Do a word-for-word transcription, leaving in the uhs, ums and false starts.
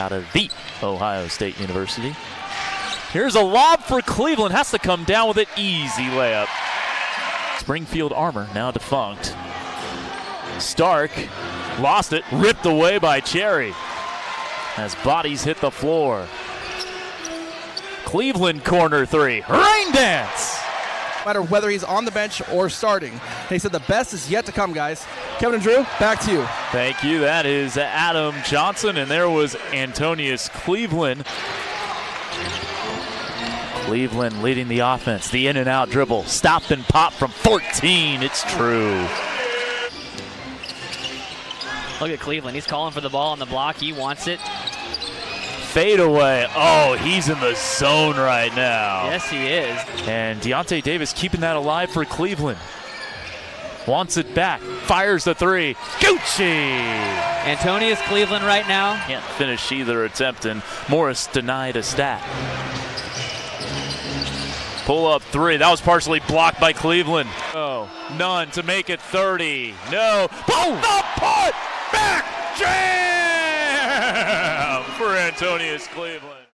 out of the Ohio State University. Here's a lob for Cleveland. Has to come down with it. Easy layup. Springfield Armor, now defunct. Stark lost it. Ripped away by Cherry as bodies hit the floor. Cleveland corner three. Rain dance! No matter whether he's on the bench or starting. They said the best is yet to come, guys. Kevin and Drew, back to you. Thank you. That is Adam Johnson, and there was Antonius Cleveland. Cleveland leading the offense. The in-and-out dribble. Stop and pop from fourteen. It's true. Look at Cleveland. He's calling for the ball on the block. He wants it. Fade away. Oh, he's in the zone right now. Yes, he is. And Deontay Davis keeping that alive for Cleveland. Wants it back. Fires the three. Gucci! Antonius Cleveland right now. Can't finish either attempt, and Morris denied a stat. Pull up three. That was partially blocked by Cleveland. Oh, none to make it thirty. No. Boom! The put back jam! For Antonius Cleveland.